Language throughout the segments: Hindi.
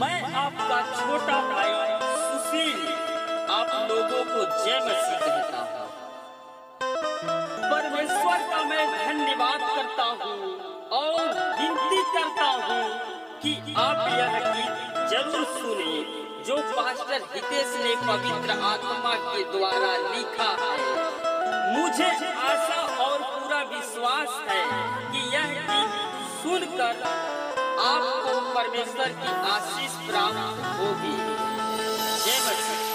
मैं आपका छोटा भाई सुशील आप लोगों को जय मसीह कहता हूँ। परमेश्वर का मैं धन्यवाद करता हूँ और विनती करता हूँ कि आप यह गीत जरूर सुनिए जो पास्टर हितेश ने पवित्र आत्मा के द्वारा लिखा है। मुझे आशा और पूरा विश्वास है कि यह गीत सुनकर आपको परमेश्वर की आशीष प्राप्त होगी। जय मसीह।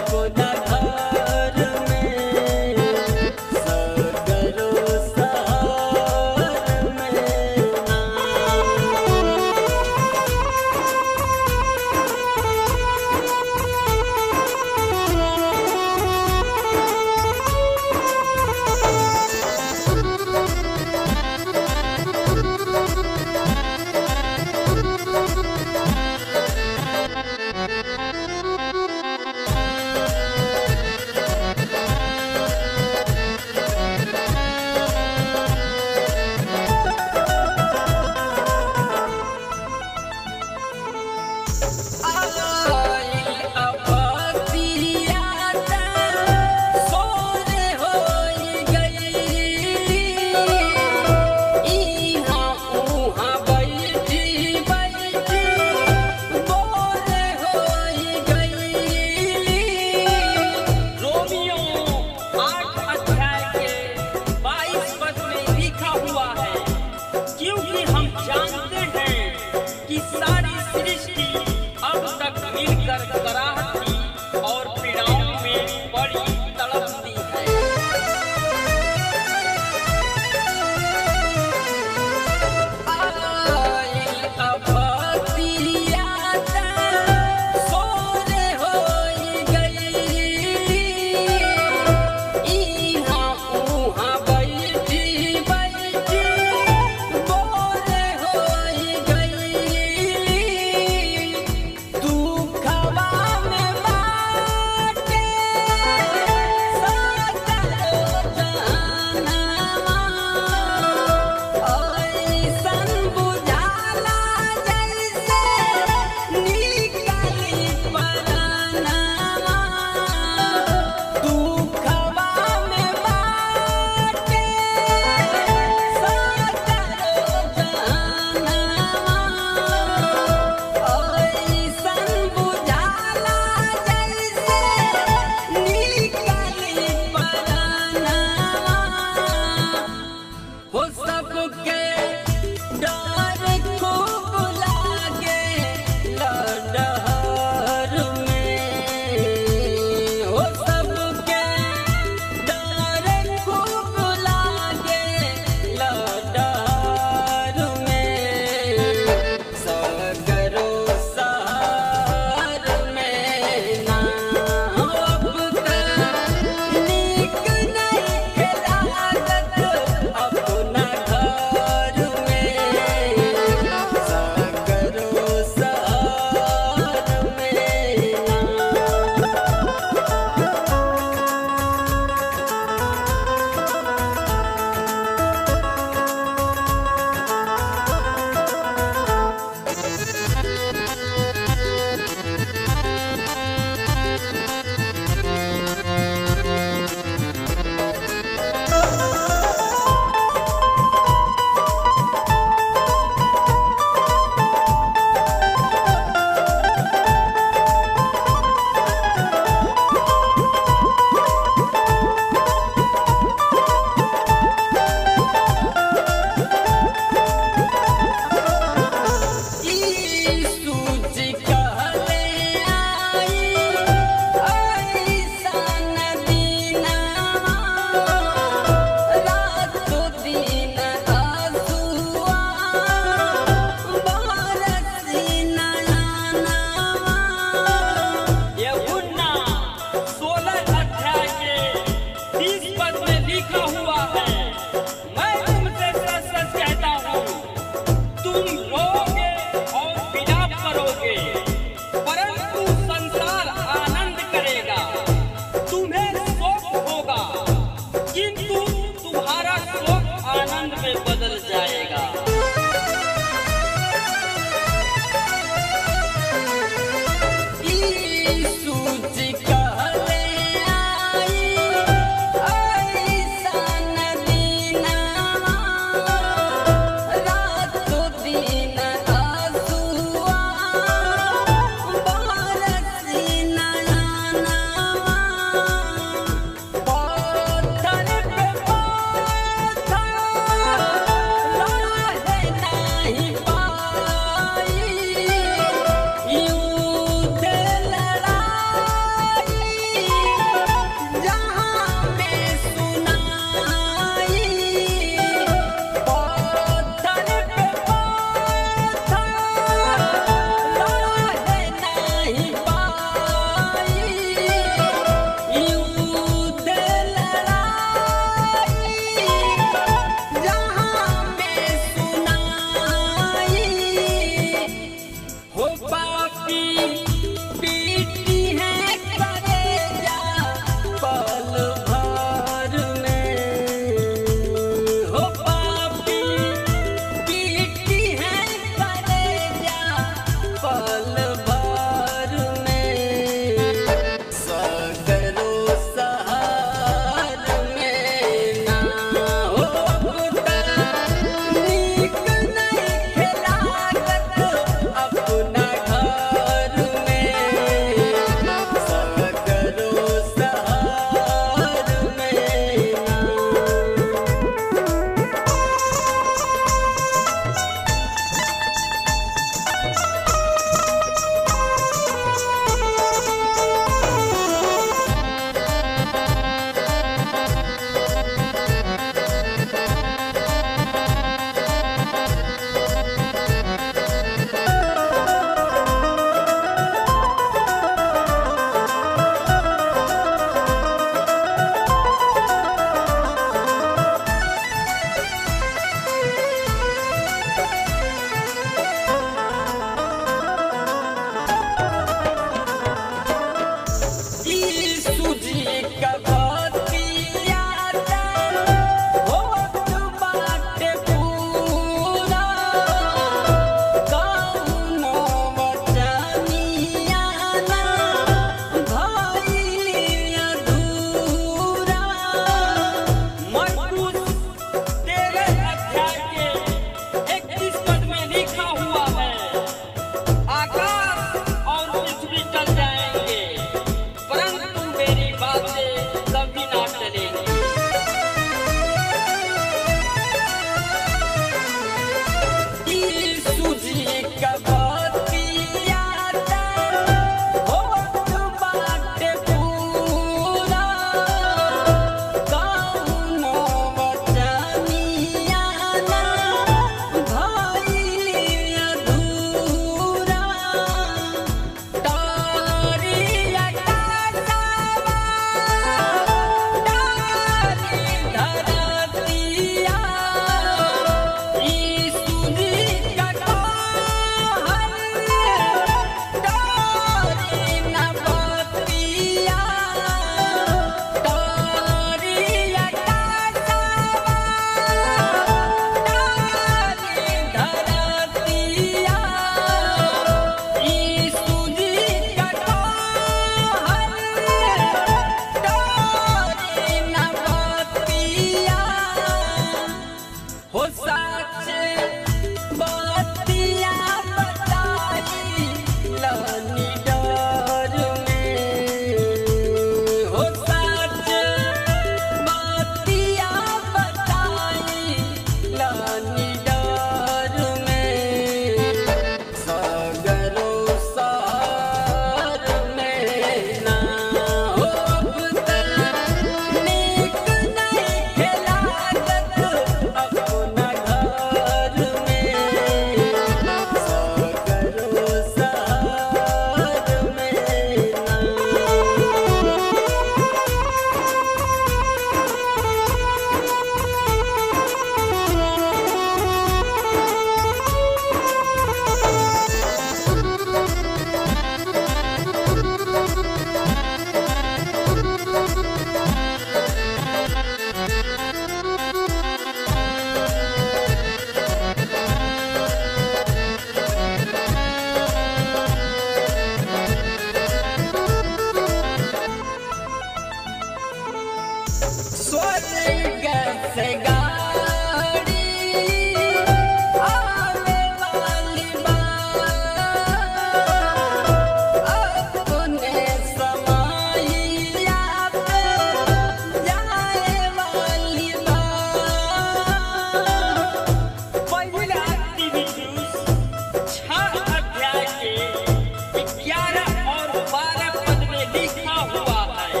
हुआ है,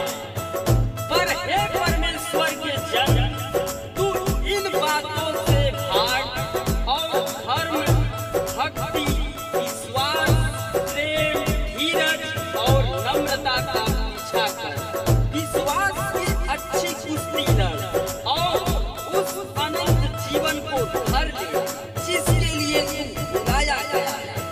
पर हे परमेश्वर के जन, तू इन बातों से भाग और धर्म, भक्ति, विश्वास, प्रेम, धीरज और नम्रता का पीछा कर। विश्वास की अच्छी कुश्ती लड़ और उस अनंत जीवन को धर ले जिसके लिए तू बुलाया गया है।